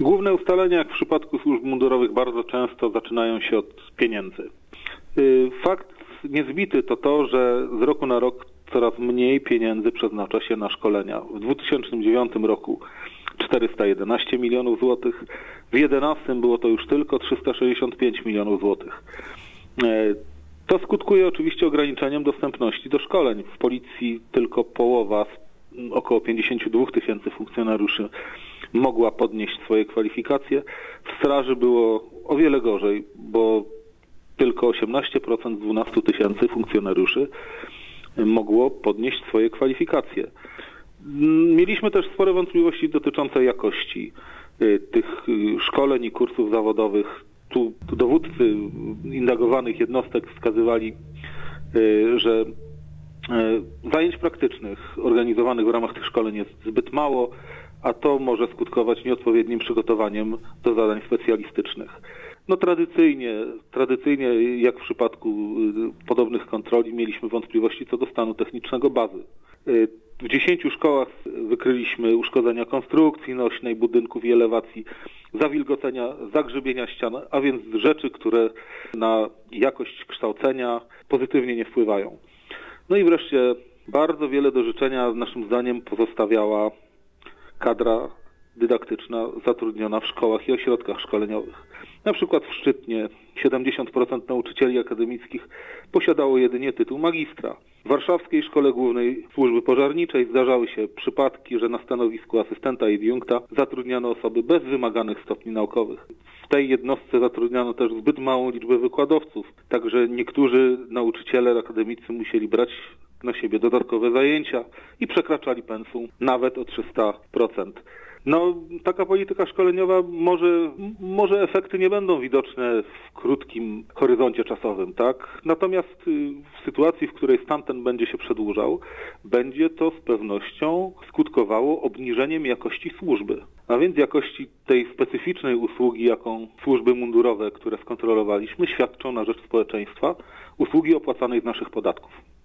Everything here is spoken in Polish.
Główne ustalenia, jak w przypadku służb mundurowych, bardzo często zaczynają się od pieniędzy. Fakt niezbity to to, że z roku na rok coraz mniej pieniędzy przeznacza się na szkolenia. W 2009 roku 411 milionów złotych, w 2011 było to już tylko 365 milionów złotych. To skutkuje oczywiście ograniczeniem dostępności do szkoleń. W Policji tylko połowa, około 52 tysięcy funkcjonariuszy mogła podnieść swoje kwalifikacje. W straży było o wiele gorzej, bo tylko 18% z 12 tysięcy funkcjonariuszy mogło podnieść swoje kwalifikacje. Mieliśmy też spore wątpliwości dotyczące jakości tych szkoleń i kursów zawodowych. Tu dowódcy indagowanych jednostek wskazywali, że zajęć praktycznych organizowanych w ramach tych szkoleń jest zbyt mało, a to może skutkować nieodpowiednim przygotowaniem do zadań specjalistycznych. No tradycyjnie, jak w przypadku podobnych kontroli, mieliśmy wątpliwości co do stanu technicznego bazy. W 10 szkołach wykryliśmy uszkodzenia konstrukcji nośnej, budynków i elewacji, zawilgocenia, zagrzybienia ścian, a więc rzeczy, które na jakość kształcenia pozytywnie nie wpływają. No i wreszcie bardzo wiele do życzenia, naszym zdaniem, pozostawiała kadra dydaktyczna zatrudniona w szkołach i ośrodkach szkoleniowych. Na przykład w Szczytnie 70% nauczycieli akademickich posiadało jedynie tytuł magistra. W Warszawskiej Szkole Głównej Służby Pożarniczej zdarzały się przypadki, że na stanowisku asystenta i adiunkta zatrudniano osoby bez wymaganych stopni naukowych. W tej jednostce zatrudniano też zbyt małą liczbę wykładowców, także niektórzy nauczyciele, akademicy musieli brać na siebie dodatkowe zajęcia i przekraczali pensum nawet o 300%. No, taka polityka szkoleniowa może efekty nie będą widoczne w krótkim horyzoncie czasowym, tak? Natomiast w sytuacji, w której stan ten będzie się przedłużał, będzie to z pewnością skutkowało obniżeniem jakości służby, a więc jakości tej specyficznej usługi, jaką służby mundurowe, które skontrolowaliśmy, świadczą na rzecz społeczeństwa, usługi opłacanej z naszych podatków.